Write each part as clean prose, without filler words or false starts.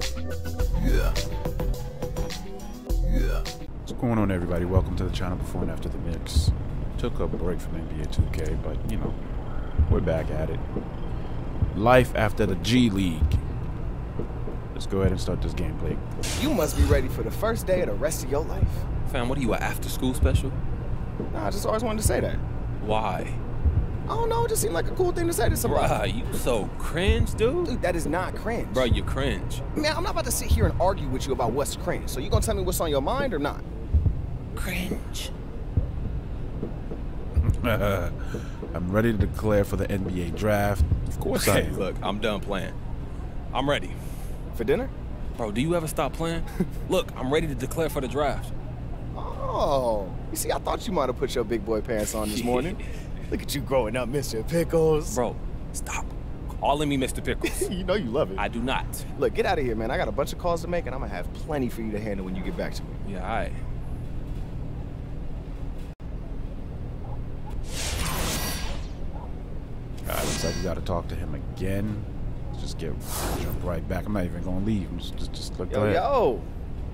office. What's going on, everybody? Welcome to the channel Before and After the Knicks. Took a break from NBA 2K, but, you know, we're back at it. Life after the G League. Let's go ahead and start this gameplay. You must be ready for the first day of the rest of your life. Fam, what are you, an after-school special? Nah, I just always wanted to say that. Why? I don't know, it just seemed like a cool thing to say to somebody. Bruh, you so cringe, dude. Dude, that is not cringe. Bruh, you cringe. Man, I'm not about to sit here and argue with you about what's cringe. So you gonna tell me what's on your mind or not? Cringe. I'm ready to declare for the NBA draft. Of course I am. Look, I'm done playing. I'm ready. For dinner? Bro, do you ever stop playing? Look, I'm ready to declare for the draft. Oh, you see, I thought you might have put your big boy pants on this morning. Look at you growing up, Mr. Pickles. Bro, stop calling me Mr. Pickles. You know you love it. I do not. Look, get out of here, man. I got a bunch of calls to make, and I'm going to have plenty for you to handle when you get back to me. Yeah, all right. All right, looks like we got to talk to him again. Let's just jump right back. I'm not even going to leave. I'm just look at it. Yo.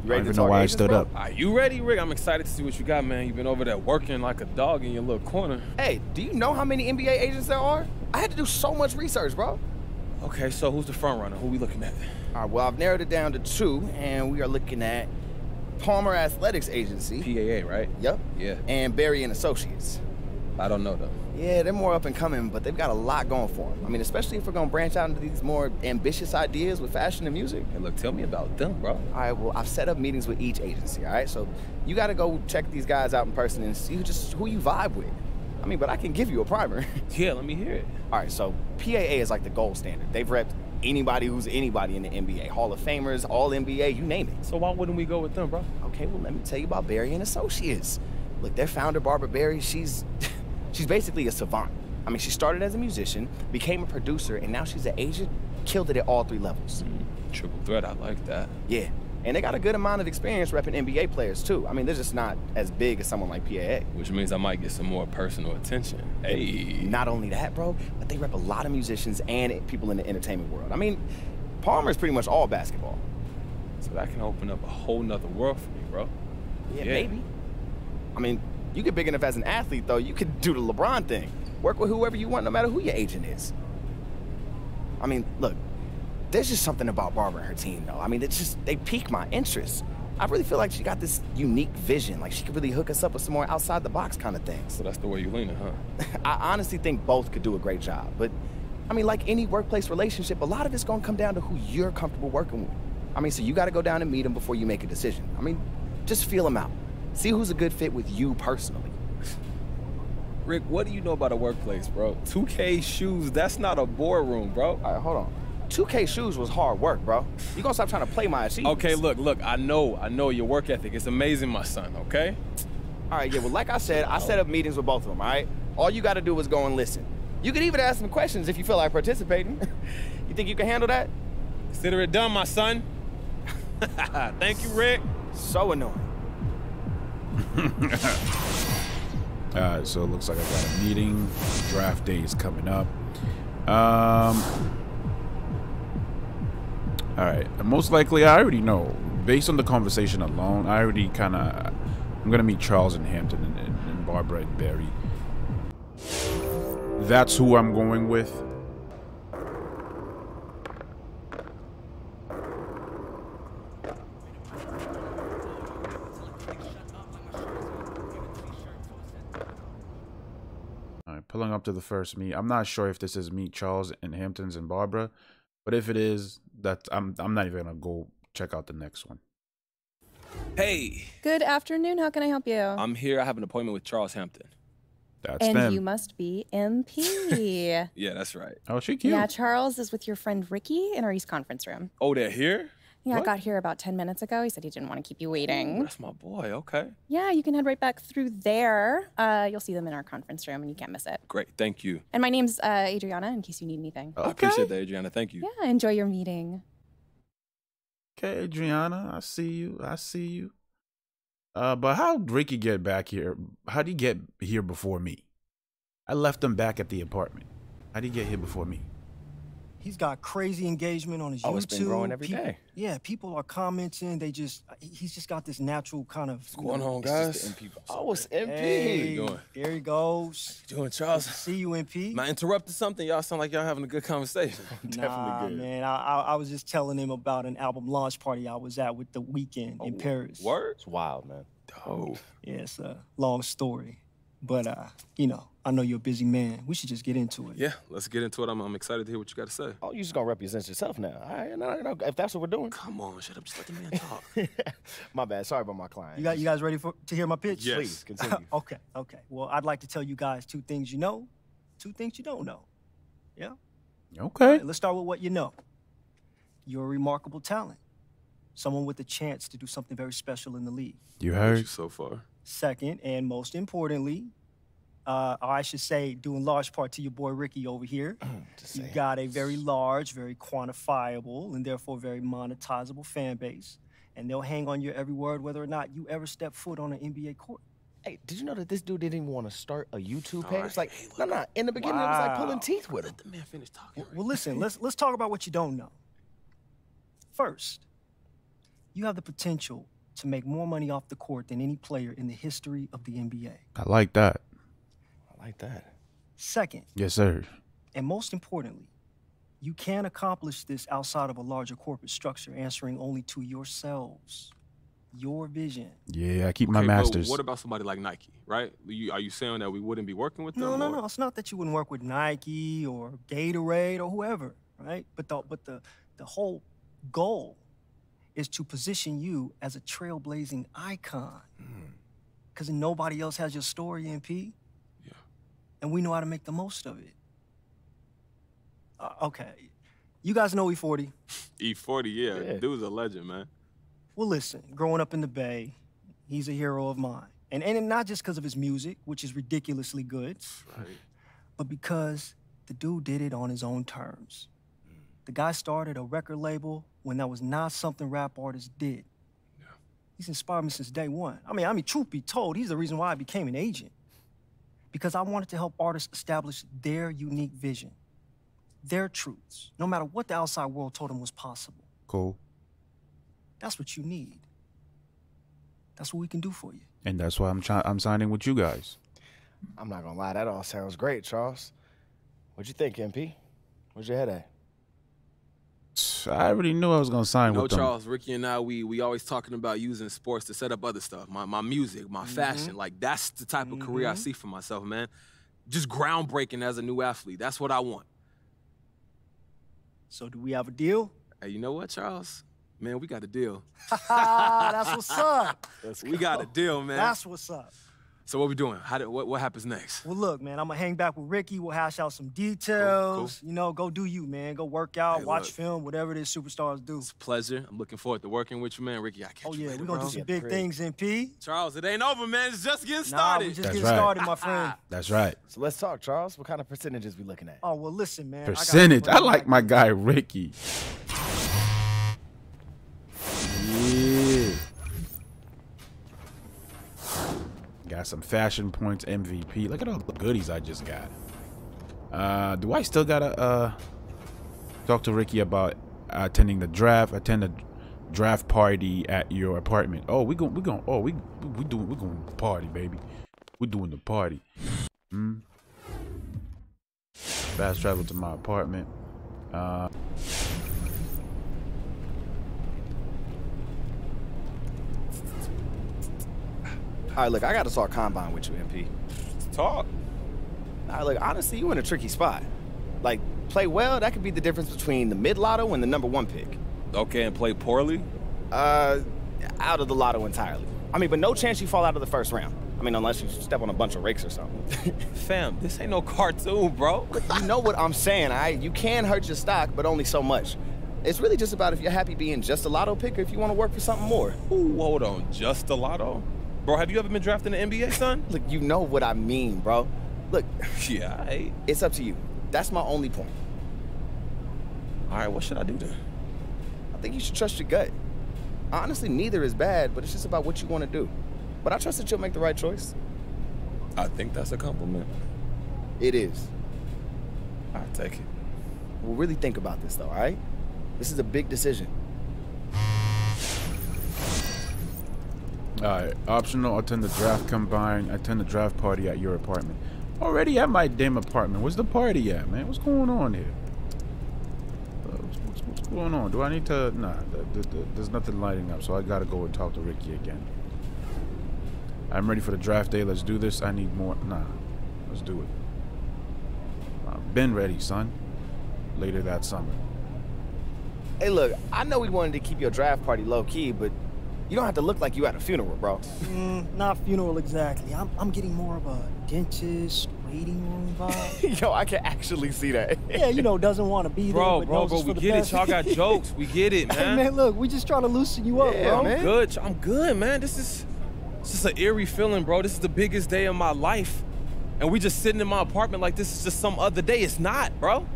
You ready? I don't even know why I stood up. Are you ready, Rick? I'm excited to see what you got, man. You've been over there working like a dog in your little corner. Hey, do you know how many NBA agents there are? I had to do so much research, bro. Okay, so who's the front runner? Who we looking at? All right, well, I've narrowed it down to two, and we are looking at Palmer Athletics Agency. PAA, right? Yep. Yeah. And Barry and Associates. I don't know, though. Yeah, they're more up and coming, but they've got a lot going for them. I mean, especially if we're going to branch out into these more ambitious ideas with fashion and music. Hey, look, tell me about them, bro. All right, well, I've set up meetings with each agency, all right? So you got to go check these guys out in person and see just who you vibe with. I mean, but I can give you a primer. Yeah, let me hear it. All right, so PAA is like the gold standard. They've repped anybody who's anybody in the NBA. Hall of Famers, All-NBA, you name it. So why wouldn't we go with them, bro? Okay, well, let me tell you about Barry and Associates. Look, their founder, Barbara Barry, she's basically a savant. I mean, she started as a musician, became a producer, and now she's an agent, killed it at all three levels. Triple threat, I like that. Yeah, and they got a good amount of experience repping NBA players, too. I mean, they're just not as big as someone like PAA. Which means I might get some more personal attention. Hey. Not only that, bro, but they rep a lot of musicians and people in the entertainment world. I mean, Palmer's pretty much all basketball. So that can open up a whole nother world for me, bro. Yeah, maybe. I mean, you get big enough as an athlete, though, you could do the LeBron thing. Work with whoever you want, no matter who your agent is. I mean, look, there's just something about Barbara and her team, though. I mean, it's just, they pique my interest. I really feel like she got this unique vision. Like, she could really hook us up with some more outside-the-box kind of things. So that's the way you lean it, huh? I honestly think both could do a great job. But, I mean, like any workplace relationship, a lot of it's going to come down to who you're comfortable working with. I mean, so you got to go down and meet them before you make a decision. I mean, just feel them out. See who's a good fit with you personally. Rick, what do you know about a workplace, bro? 2K shoes, that's not a boardroom, bro. All right, hold on. 2K shoes was hard work, bro. You gonna stop trying to play my achievements. Okay, look, I know your work ethic. It's amazing, my son, okay? All right, yeah, well, like I said, I set up meetings with both of them, all right? All you gotta do is go and listen. You can even ask them questions if you feel like participating. You think you can handle that? Consider it done, my son. Thank you, Rick. So annoying. Alright, so it looks like I got a meeting. Draft day is coming up. Alright, most likely I already know. Based on the conversation alone, I already kinda I'm gonna meet Charles and Hampton and Barbara and Barry. That's who I'm going with. Pulling up to the first meet. I'm not sure if this is meet Charles and Hamptons and Barbara, but if it is, that I'm not even gonna go check out the next one. Hey. Good afternoon. How can I help you? I'm here. I have an appointment with Charles Hampton. That's them. And you must be MP. Yeah, that's right. Oh, she cute. Yeah, Charles is with your friend Ricky in our East Conference room. Oh, they're here? Yeah, what? I got here about 10 minutes ago. He said he didn't want to keep you waiting. Ooh, that's my boy, okay. Yeah, you can head right back through there. You'll see them in our conference room and you can't miss it. Great, thank you. And my name's Adriana, in case you need anything. Okay. I appreciate that, Adriana, thank you. Yeah, enjoy your meeting. Okay, Adriana, I see you, I see you. But how'd Ricky get back here? How'd he get here before me? I left him back at the apartment. How'd he get here before me? He's got crazy engagement on his YouTube. It's been growing every day. Yeah, people are commenting. They just, he's just got this natural kind of. What's going on, guys? It's MP. Hey, how you doing? There he goes. How you doing, Charles? See you, MP. Am I interrupting something? Y'all sound like y'all having a good conversation. Definitely good. Man, I was just telling him about an album launch party I was at with The Weeknd in Paris. Word? It's wild, man. Dope. Yeah, it's a long story. But, you know, I know you're a busy man. We should just get into it. Yeah, let's get into it. I'm excited to hear what you got to say. Oh, you just going to represent yourself now. All right, no, if that's what we're doing. Come on, shut up. Just let the man talk. My bad. Sorry about my client. You guys ready to hear my pitch? Yes. Please, continue. Okay. Well, I'd like to tell you guys two things you know, two things you don't know. Yeah? Okay. Right, let's start with what you know. You're a remarkable talent. Someone with a chance to do something very special in the league. You heard. You so far. Second, and most importantly, I should say, due in large part to your boy Ricky over here, you've got a very large, very quantifiable, and therefore very monetizable fan base. And they'll hang on your every word whether or not you ever step foot on an NBA court. Hey, did you know that this dude didn't even want to start a YouTube page? Right. Like, no. In the beginning, it was like pulling teeth with him. Let the man finish talking. Well, listen, let's talk about what you don't know. First, you have the potential to make more money off the court than any player in the history of the NBA. I like that. I like that. Second. Yes, sir. And most importantly, you can accomplish this outside of a larger corporate structure, answering only to yourselves, your vision. Yeah, I keep my masters. What about somebody like Nike, right? Are you saying that we wouldn't be working with them? No. It's not that you wouldn't work with Nike or Gatorade or whoever, right? But the whole goal is to position you as a trailblazing icon. Because nobody else has your story, MP. Yeah. And we know how to make the most of it. Okay. You guys know E-40? E-40, yeah. Dude's a legend, man. Well, listen, growing up in the Bay, he's a hero of mine. And not just because of his music, which is ridiculously good. Right. But because the dude did it on his own terms. The guy started a record label when that was not something rap artists did. Yeah. He's inspired me since day one. I mean, truth be told, he's the reason why I became an agent. Because I wanted to help artists establish their unique vision, their truths, no matter what the outside world told them was possible. Cool. That's what you need. That's what we can do for you. And that's why I'm signing with you guys. I'm not gonna lie, that all sounds great, Charles. What'd you think, MP? Where's your head at? I already knew I was going to sign with them. Charles, Ricky and I, we always talking about using sports to set up other stuff. My music, my fashion. Like, that's the type of career I see for myself, man. Just groundbreaking as a new athlete. That's what I want. So do we have a deal? Hey, you know what, Charles? Man, we got a deal. That's what's up. We got a deal, man. That's what's up. So what we doing? What happens next? Well, look, man, I'm going to hang back with Ricky. We'll hash out some details. Cool. You know, go do you, man. Go work out, watch film, whatever it is superstars do. It's a pleasure. I'm looking forward to working with you, man. Ricky, I catch you later, we're going to do some big things, MP. Charles, it ain't over, man. It's just getting started. Nah, we just getting started, my friend. That's right. So let's talk, Charles. What kind of percentages we looking at? Oh, well, listen, man. Percentage. I like my guy, Ricky. Got some fashion points, MVP. Look at all the goodies I just got. Do I still gotta talk to Ricky about attending the draft? Attend the draft party at your apartment. Oh, we going to party, baby. We're doing the party. Fast travel to my apartment. All right, look, I got to talk combine with you, MP. Talk? All right, look, honestly, you in a tricky spot. Like, play well, that could be the difference between the mid-lotto and the #1 pick. Okay, and play poorly? Out of the lotto entirely. I mean, but no chance you fall out of the first round. I mean, unless you step on a bunch of rakes or something. Fam, this ain't no cartoon, bro. You know what I'm saying, all right? You can hurt your stock, but only so much. It's really just about if you're happy being just a lotto pick or if you want to work for something more. Ooh, hold on, just a lotto? Bro, have you ever been drafted in the NBA, son? Look, you know what I mean, bro. Look, yeah, it's up to you. That's my only point. All right, what should I do then? I think you should trust your gut. Honestly, neither is bad, but it's just about what you want to do. But I trust that you'll make the right choice. I think that's a compliment. It is. I'll take it. We'll really think about this, though, all right? This is a big decision. All right, optional, attend the draft combine, attend the draft party at your apartment. Already at my damn apartment. Where's the party at, man? What's going on here? What's going on? Do I need to... Nah, there's nothing lighting up, so I gotta go and talk to Ricky again. I'm ready for the draft day. Let's do this. I need more. Nah, let's do it. I've been ready, son. Later that summer. Hey, look, I know we wanted to keep your draft party low-key, but you don't have to look like you at a funeral, bro. Not funeral exactly. I'm getting more of a dentist waiting room vibe. Yo, I can actually see that. Yeah, you know, doesn't want to be there. Bro, we get it. Y'all got jokes. We get it, man. Hey, man, look, we just trying to loosen you up, bro. Man. I'm good, man. This is an eerie feeling, bro. This is the biggest day of my life, and we just sitting in my apartment like this is just some other day. It's not, bro.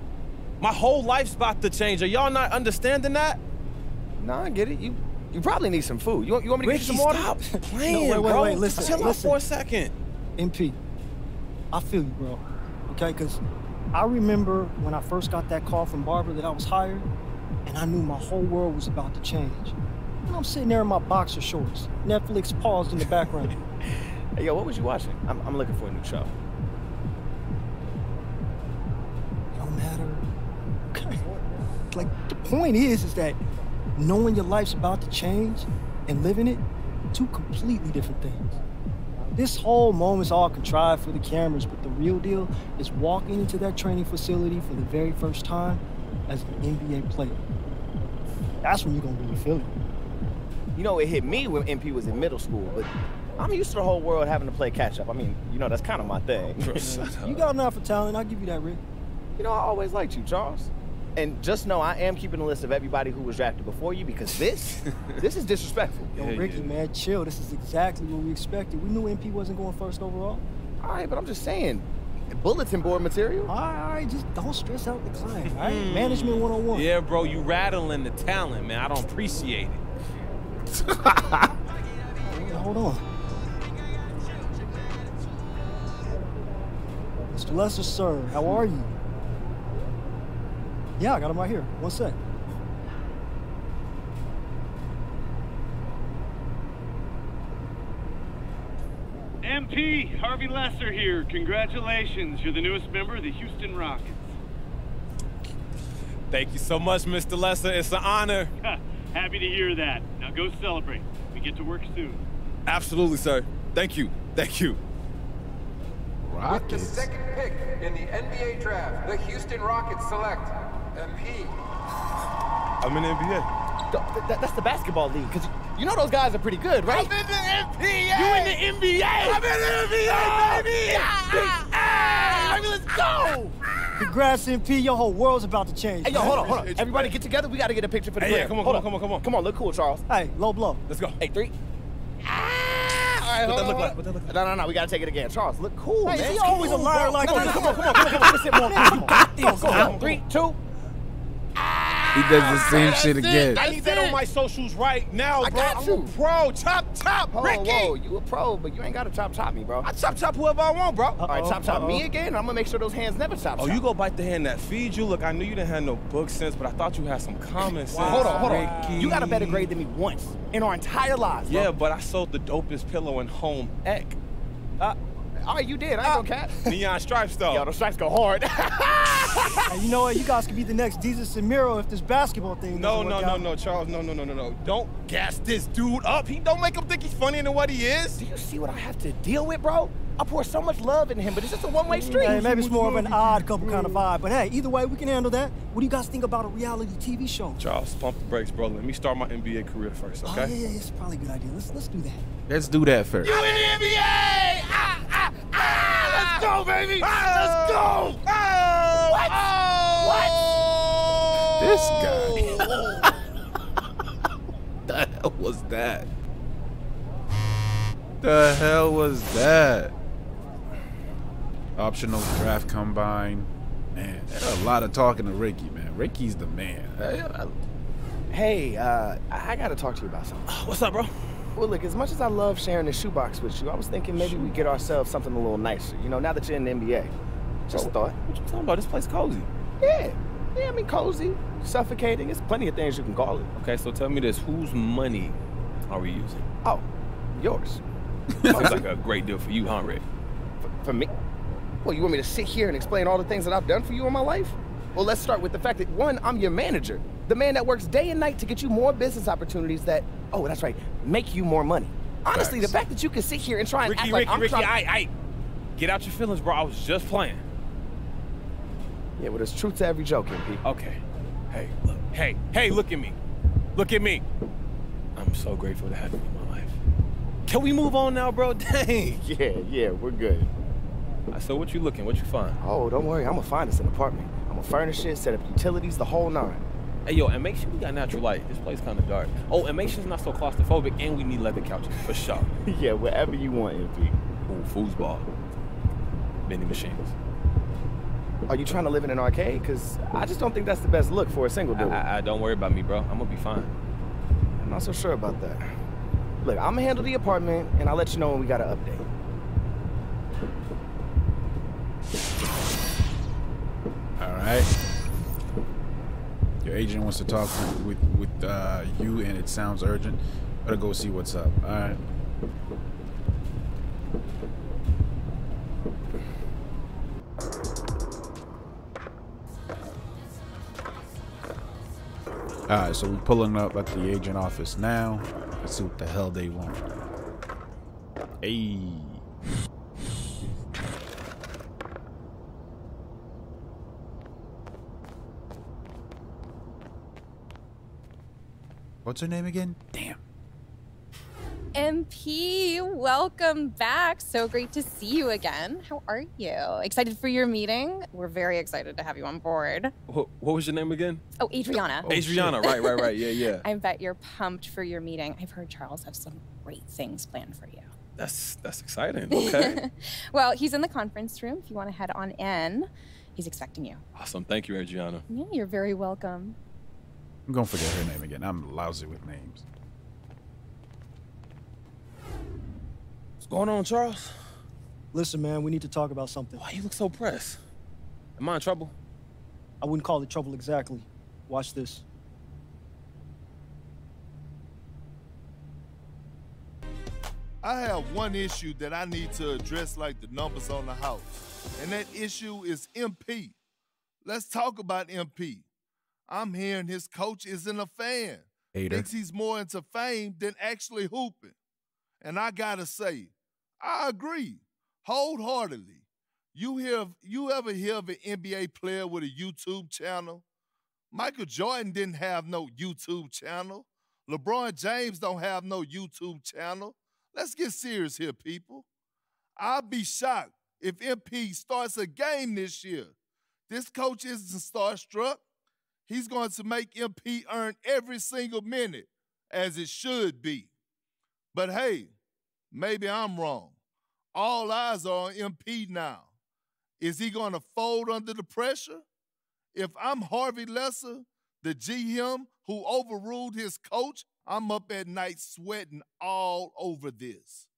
My whole life's about to change. Are y'all not understanding that? Nah, I get it. You probably need some food. You want me to get you some water? Stop playing, no, wait, bro. Listen, chill out for a second. MP, I feel you, bro. Okay, because I remember when I first got that call from Barbara that I was hired, and I knew my whole world was about to change. And I'm sitting there in my boxer shorts. Netflix paused in the background. Hey, yo, what was you watching? I'm looking for a new show. It don't matter. Okay. Like, the point is that knowing your life's about to change and living it, two completely different things. This whole moment's all contrived for the cameras, but the real deal is walking into that training facility for the very first time as an NBA player. That's when you're gonna really feel it. You know, it hit me when MP was in middle school, but I'm used to the whole world having to play catch-up. I mean, you know, that's kind of my thing. You got enough for talent, I'll give you that, Rick. You know, I always liked you, Charles. And just know I am keeping a list of everybody who was drafted before you because this is disrespectful. Yo, Ricky, man, chill. This is exactly what we expected. We knew MP wasn't going first overall. All right, but I'm just saying, bulletin board material. All right, just don't stress out the client, all right? Management 101. Yeah, bro, you rattling the talent, man. I don't appreciate it. Hold on. Mr. Lesser, sir, how are you? Yeah, I got him right here. One sec. MP, Harvey Lesser here. Congratulations. You're the newest member of the Houston Rockets. Thank you so much, Mr. Lesser. It's an honor. Happy to hear that. Now go celebrate. We get to work soon. Absolutely, sir. Thank you. Thank you. Rockets. With the second pick in the NBA draft, the Houston Rockets select... MP. I'm in the NBA. That's the basketball league, because you know those guys are pretty good, right? I'm in the NBA! You in the NBA! I'm in the NBA, baby! Ah, I mean, let's go! Congrats, MP. Your whole world's about to change. Hey, yo, hold on. Everybody get together. We got to get a picture for the player. Come on. Come on, look cool, Charles. Hey, low blow. Let's go. Hey, three. All right, what that look like? No, we got to take it again. Charles, look cool, man. Hey, you're always a liar like that. Come on. 3, 2. He does the same shit again. I need that on my socials right now, bro. I'm a pro. Chop, Ricky. Whoa, you a pro, but you ain't got to chop me, bro. I chop whoever I want, bro. All right, chop me again. I'm going to make sure those hands never chop. Oh, you go bite the hand that feeds you. Look, I knew you didn't have no book sense, but I thought you had some common sense. Hold on. Ricky. You got a better grade than me once in our entire lives, bro. Yeah, but I sold the dopest pillow in home ec. All right, you did. I ain't gonna cap. Neon stripes, though. Yo, those stripes go hard. Hey, you know what? You guys could be the next Jesus and Miro if this basketball thing doesn't work out. No, Charles. No. Don't gas this dude up. He don't make him think he's funnier than what he is. Do you see what I have to deal with, bro? I pour so much love into him, but it's just a one-way street. Hey, maybe it's more of an odd couple kind of vibe. But, hey, either way, we can handle that. What do you guys think about a reality TV show? Charles, pump the brakes, bro. Let me start my NBA career first, okay? Oh, yeah, it's probably a good idea. Let's do that. Let's do that first. You in the NBA! Let's go, baby! Let's go! What? This guy. The hell was that? The hell was that? Optional draft combine. Man, that's a lot of talking to Ricky, man. Ricky's the man. Hey, I gotta talk to you about something. What's up, bro? Well, look, as much as I love sharing the shoebox with you, I was thinking maybe we get ourselves something a little nicer, you know, now that you're in the NBA. Just a thought. What you talking about? This place cozy. Yeah. Yeah, I mean, cozy, suffocating. There's plenty of things you can call it. Okay, so tell me this. Whose money are we using? Oh, yours. Sounds like a great deal for you, huh, Ray? For me? Well, you want me to sit here and explain all the things that I've done for you in my life? Well, let's start with the fact that, one, I'm your manager. The man that works day and night to get you more business opportunities that, oh, that's right, make you more money. Honestly, the fact that you can sit here and try and act like I'm trying... Ricky, get out your feelings, bro. I was just playing. Yeah, well, there's truth to every joke, MP. Okay. Hey, look. Hey, look at me. Look at me. I'm so grateful to have you in my life. Can we move on now, bro? Dang. Yeah, we're good. So what you looking? What you find? Oh, don't worry. I'm going to find us an apartment. I'm going to furnish it, set up utilities, the whole nine. Hey, yo, and make sure we got natural light. This place kind of dark. Oh, and make sure it's not so claustrophobic, and we need leather couches, for sure. Yeah, whatever you want, MP. Ooh, foosball. Vending machines. Are you trying to live in an arcade? Because I just don't think that's the best look for a single dude. I don't worry about me, bro. I'm going to be fine. I'm not so sure about that. Look, I'm going to handle the apartment, and I'll let you know when we got an update. All right. Your agent wants to talk with you, and it sounds urgent. Better go see what's up. All right. All right, so we're pulling up at the agent office now. Let's see what the hell they want. Hey. What's her name again? Damn. MP, welcome back. So great to see you again. How are you? Excited for your meeting? We're very excited to have you on board. What was your name again? Oh, Adriana. Oh, Adriana, right. Yeah. I bet you're pumped for your meeting. I've heard Charles has some great things planned for you. That's exciting. Okay. Well, he's in the conference room. If you want to head on in, he's expecting you. Awesome. Thank you, Adriana. Yeah, you're very welcome. I'm gonna forget her name again. I'm lousy with names. What's going on, Charles? Listen, man, we need to talk about something. Why you look so pressed? Am I in trouble? I wouldn't call it trouble exactly. Watch this. I have one issue that I need to address like the numbers on the house, and that issue is MP. Let's talk about MP. I'm hearing his coach isn't a fan. Hater. Thinks he's more into fame than actually hooping. And I gotta say, I agree wholeheartedly. You ever hear of an NBA player with a YouTube channel? Michael Jordan didn't have no YouTube channel. LeBron James don't have no YouTube channel. Let's get serious here, people. I'll be shocked if MP starts a game this year. This coach isn't starstruck. He's going to make MP earn every single minute, as it should be. But hey, maybe I'm wrong. All eyes are on MP now. Is he going to fold under the pressure? If I'm Harvey Lesser, the GM who overruled his coach, I'm up at night sweating all over this.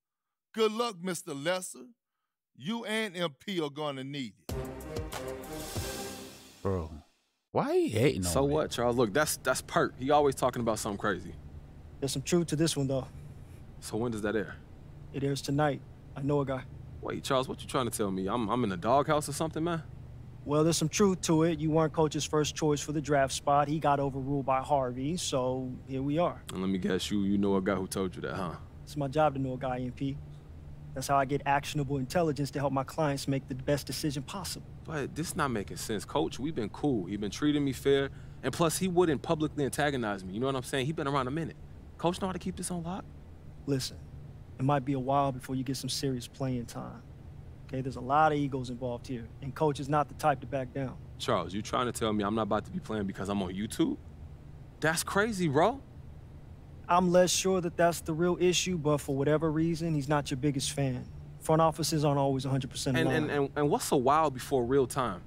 Good luck, Mr. Lesser. You and MP are going to need it. Bro. Why are you hating on me? So what, Charles? Look, that's Perk. He always talking about something crazy. There's some truth to this one, though. So when does that air? It airs tonight. I know a guy. Wait, Charles, what you trying to tell me? I'm in a doghouse or something, man? Well, there's some truth to it. You weren't coach's first choice for the draft spot. He got overruled by Harvey, so here we are. And let me guess, you know a guy who told you that, huh? It's my job to know a guy, MP. That's how I get actionable intelligence to help my clients make the best decision possible. But this not making sense. Coach, we've been cool. He's been treating me fair. And plus, he wouldn't publicly antagonize me. You know what I'm saying? He's been around a minute. Coach know how to keep this on lock? Listen, it might be a while before you get some serious playing time. Okay, there's a lot of egos involved here. And Coach is not the type to back down. Charles, you trying to tell me I'm not about to be playing because I'm on YouTube? That's crazy, bro. I'm less sure that that's the real issue, but for whatever reason, he's not your biggest fan. Front offices aren't always 100% aligned. And what's a while before real time?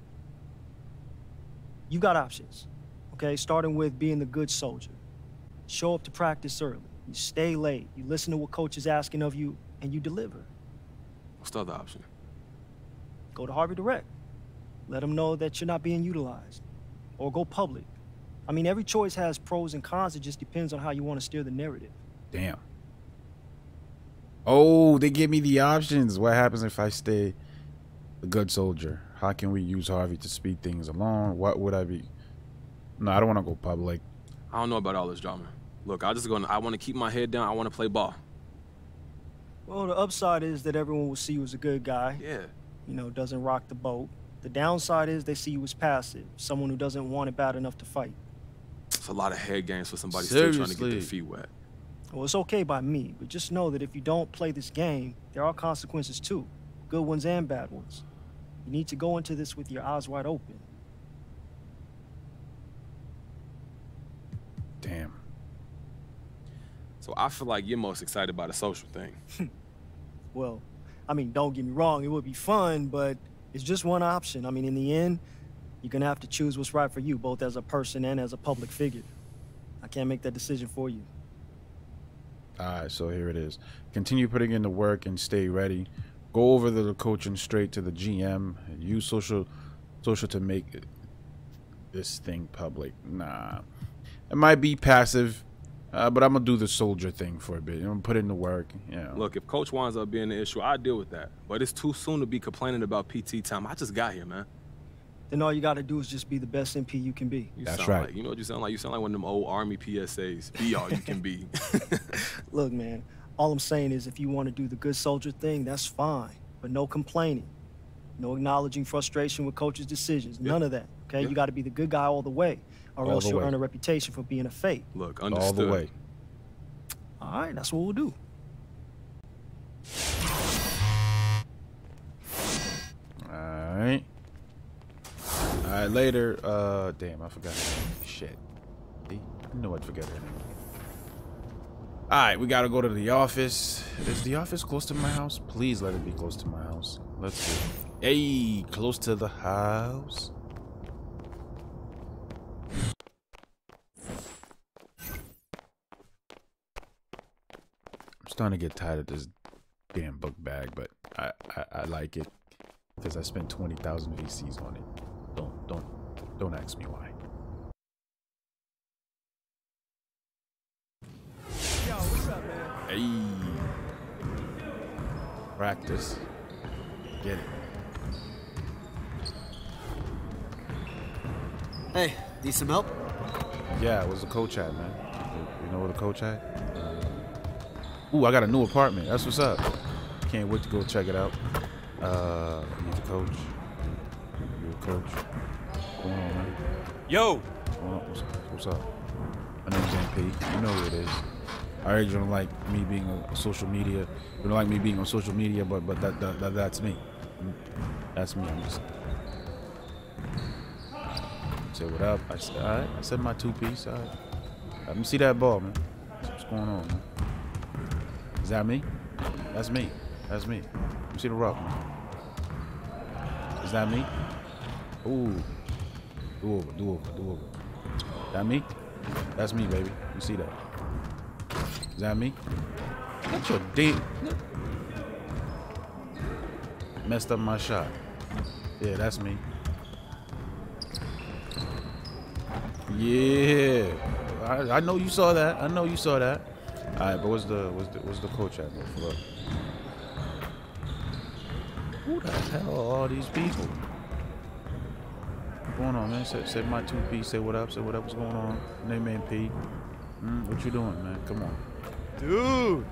You got options, okay? Starting with being the good soldier. Show up to practice early. You stay late. You listen to what coach is asking of you, and you deliver. What's the other option? Go to Harvey direct. Let him know that you're not being utilized. or go public. I mean, every choice has pros and cons. It just depends on how you want to steer the narrative. Damn. Oh, they give me the options. What happens if I stay a good soldier? How can we use Harvey to speed things along? What would I be? No, I don't want to go public. I don't know about all this drama. Look, I want to keep my head down. I want to play ball. Well, the upside is that everyone will see you as a good guy. Yeah. You know, doesn't rock the boat. The downside is they see you as passive, someone who doesn't want it bad enough to fight. It's a lot of head games for somebody still trying to get their feet wet. Well, it's okay by me, but just know that if you don't play this game, there are consequences too, good ones and bad ones. You need to go into this with your eyes wide open. Damn. So I feel like you're most excited about a social thing. Well, I mean, don't get me wrong, it would be fun, but it's just one option. I mean, in the end, you're gonna have to choose what's right for you, both as a person and as a public figure. I can't make that decision for you. All right, so here it is. Continue putting in the work and stay ready. Go over the coaching straight to the GM. And use social to make this thing public. Nah, it might be passive, but I'm gonna do the soldier thing for a bit. I'm gonna put in the work. You know. Look, if Coach winds up being the issue, I deal with that. But it's too soon to be complaining about PT time. I just got here, man. Then all you gotta do is just be the best MP you can be. That's right. You know what you sound like? You sound like one of them old Army PSAs. Be all you can be. Look, man, all I'm saying is if you want to do the good soldier thing, that's fine. But no complaining. No acknowledging frustration with coach's decisions. None of that, okay? You gotta be the good guy all the way, or else you'll earn a reputation for being a fake. Look, understood. All the way. All right, that's what we'll do. All right. All right, later. Damn, I forgot. Shit. I know I'd forget her name. All right, we gotta go to the office. Is the office close to my house? Please let it be close to my house. Let's see. Hey, close to the house. I'm starting to get tired of this damn book bag, but I like it because I spent 20,000 VCs on it. Don't ask me why. Yo, what's up, man? Hey. Practice. Get it. Hey, need some help? Yeah, it was a coach hat, man. You know what a coach hat? Ooh, I got a new apartment. That's what's up. Can't wait to go check it out. Need a coach. You a coach? What's going on, man? Yo! What's up? My name's MP. You know who it is. I heard you don't like me being on social media. You don't like me being on social media, but that's me. That's me. I'm just say what up. I said, all right. I said my two-piece. All right. Let me see that ball, man. What's going on, man? Is that me? That's me. That's me. Let me see the rock, man. Is that me? Ooh. Do over. That me? That's me, baby. You see that? Is that me? That's your dick. Messed up my shot. Yeah, that's me. Yeah. I know you saw that. Alright, but what's the coach at? Who the hell are all these people? What's going on, man? Say my two-piece. Say what up. Say what up. What's going on? Name ain't P. What you doing, man? Come on. Dude!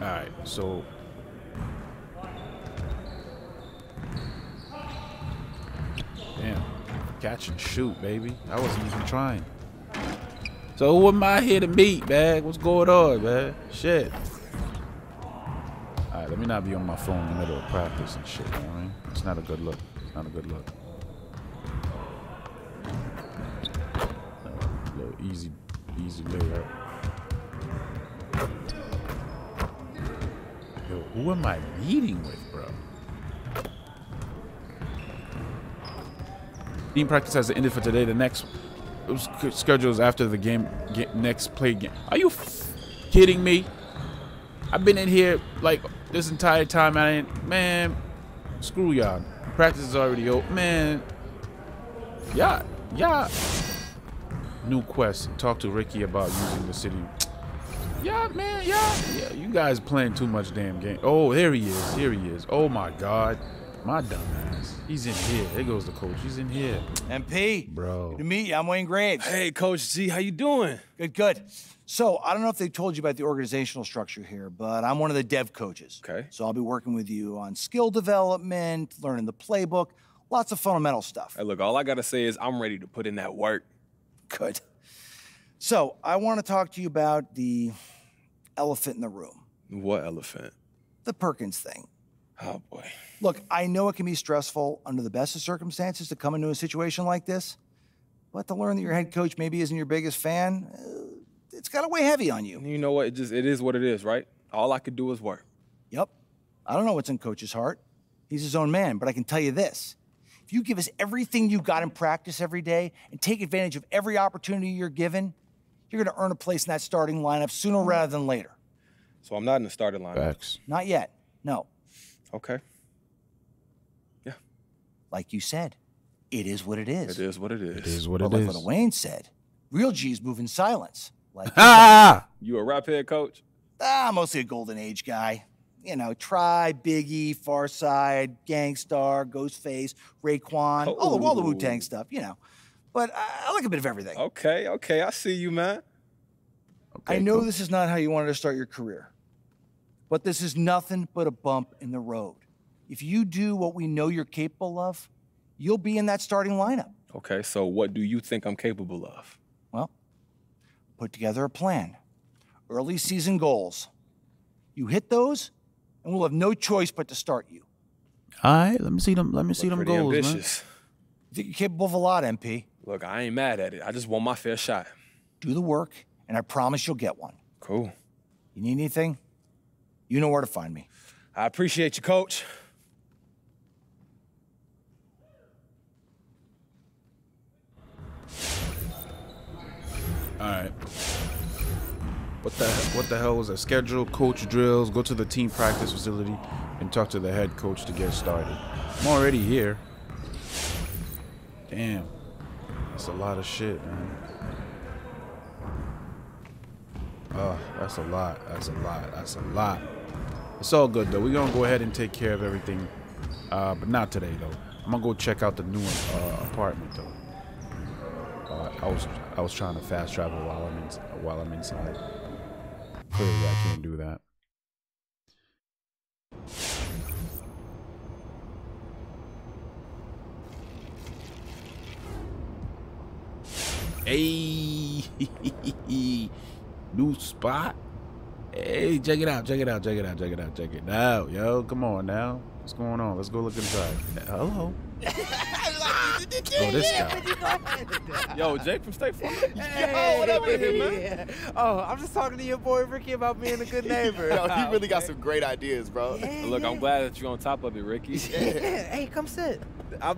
Alright, so... Damn. Catch and shoot, baby. I wasn't even trying. So who am I here to meet, man? What's going on, man? Shit. Alright, let me not be on my phone in the middle of practice and shit, you know what I mean? It's not a good look. It's not a good look. A little easy layup. Yo, who am I meeting with, bro? Team practice has ended for today. The next schedule is after the game. Next play game. Are you kidding me? I've been in here like this entire time. I ain't, man. Screw y'all. Practice is already old. Man. Yeah. Yeah. New quest. Talk to Ricky about using the city. Yeah, man. Yeah. Yeah. You guys playing too much damn game. Oh, here he is. Here he is. Oh, my God. My dumbass. He's in here. There goes the coach. He's in here. MP. Bro. Good to meet you. I'm Wayne Graves. Hey, Coach Z. How you doing? Good, good. So, I don't know if they told you about the organizational structure here, but I'm one of the dev coaches. Okay. So, I'll be working with you on skill development, learning the playbook, lots of fundamental stuff. Hey, look, all I got to say is I'm ready to put in that work. Good. So, I want to talk to you about the elephant in the room. What elephant? The Perkins thing. Oh, boy. Look, I know it can be stressful under the best of circumstances to come into a situation like this, but to learn that your head coach maybe isn't your biggest fan, it's got to weigh heavy on you. You know what? It is what it is, right? All I could do is work. Yep. I don't know what's in Coach's heart. He's his own man, but I can tell you this. If you give us everything you got in practice every day and take advantage of every opportunity you're given, you're going to earn a place in that starting lineup sooner rather than later. So I'm not in the starting lineup? Facts. Not yet. No. Okay. Yeah. Like you said, it is what it is. It is what it is. It is what it is. But like what Wayne said, real G's move in silence. Like you a rap head coach? Ah, mostly a golden age guy. You know, Try, Biggie, Farside, Gangstar, Ghostface, Raekwon, all the Wu-Tang stuff, you know. But I like a bit of everything. Okay, okay, I see you, man. Okay, I know cool. This is not how you wanted to start your career, but this is nothing but a bump in the road. If you do what we know you're capable of, you'll be in that starting lineup. Okay, so what do you think I'm capable of? Well, put together a plan. Early season goals. You hit those, and we'll have no choice but to start you. All right, let me see them. Let me see them goals, ambitious, man. Think you're capable of a lot, MP. Look, I ain't mad at it. I just want my fair shot. Do the work, and I promise you'll get one. Cool. You need anything? You know where to find me. I appreciate you, Coach. All right. What the hell was that? Schedule coach drills, go to the team practice facility, and talk to the head coach to get started. I'm already here. Damn. That's a lot of shit, man. Oh, that's a lot. That's a lot. That's a lot. It's all good, though. We're going to go ahead and take care of everything. But not today, though. I'm going to go check out the new apartment, though. I was trying to fast travel while I'm inside. Clearly, I can't do that. Hey, new spot. Hey, check it out, check it out, check it out, check it out, check it out. Yo, come on now. What's going on? Let's go look inside. Hello. Oh, this guy. Yo, Jake from State Farm. Hey, yo, what up with him, man? Oh, I'm just talking to your boy Ricky about being a good neighbor. Yo, he really got some great ideas, bro. Yeah, look, yeah. I'm glad that you're on top of it, Ricky. Yeah. Hey, come sit. I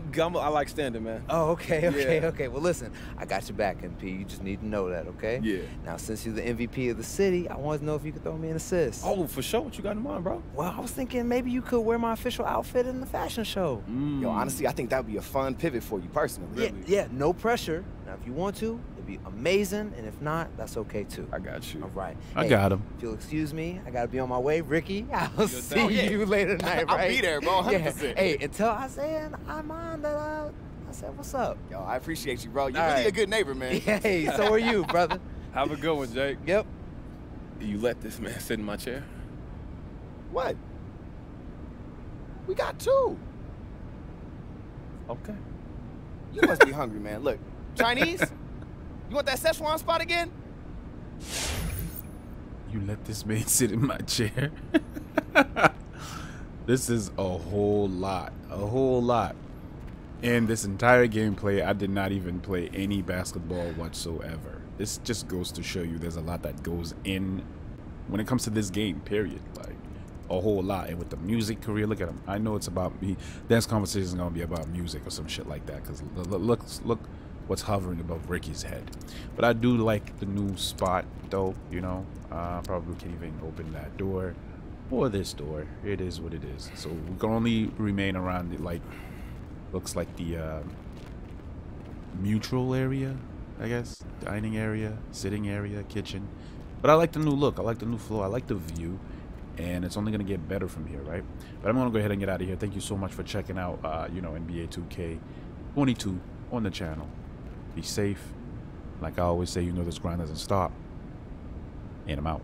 like standing, man. Oh, okay, okay, yeah. Okay. Well, listen, I got your back, MP. You just need to know that, okay? Yeah. Now, since you're the MVP of the city, I wanted to know if you could throw me an assist. Oh, for sure. What you got in mind, bro? Well, I was thinking maybe you could wear my official outfit in the fashion show. Mm. Yo, honestly, I think that would be a fun pivot for you personally. Yeah, really. Yeah, no pressure. Now, if you want to, it'd be amazing, and if not, that's okay, too. I got you. All right. I got him. If you'll excuse me, I got to be on my way. Ricky, I'll see you later tonight, right? I'll be there, bro, 100%. Yeah. Hey, and tell Isaiah and Iman that I said what's up. Yo, I appreciate you, bro. You're really a good neighbor, man. Hey, so are you, brother. Have a good one, Jake. Yep. You let this man sit in my chair? What? We got two. Okay. You must be hungry, man. Look, Chinese? You want that Szechuan spot again? You let this man sit in my chair? This is a whole lot. A whole lot. And this entire gameplay, I did not even play any basketball whatsoever. This just goes to show you there's a lot that goes in when it comes to this game, period. Like, a whole lot. And with the music career, look at him. I know it's about me. Dance conversation is gonna be about music or some shit like that, because look what's hovering above Ricky's head. But I do like the new spot, though, you know. Probably can't even open that door or this door. It is what it is. So we can only remain around it, like Looks like the mutual area, I guess. Dining area, sitting area, kitchen. But I like the new look. I like the new flow. I like the view. And it's only going to get better from here, right? But I'm going to go ahead and get out of here. Thank you so much for checking out, NBA 2K22 on the channel. Be safe. Like I always say, this grind doesn't stop. And I'm out.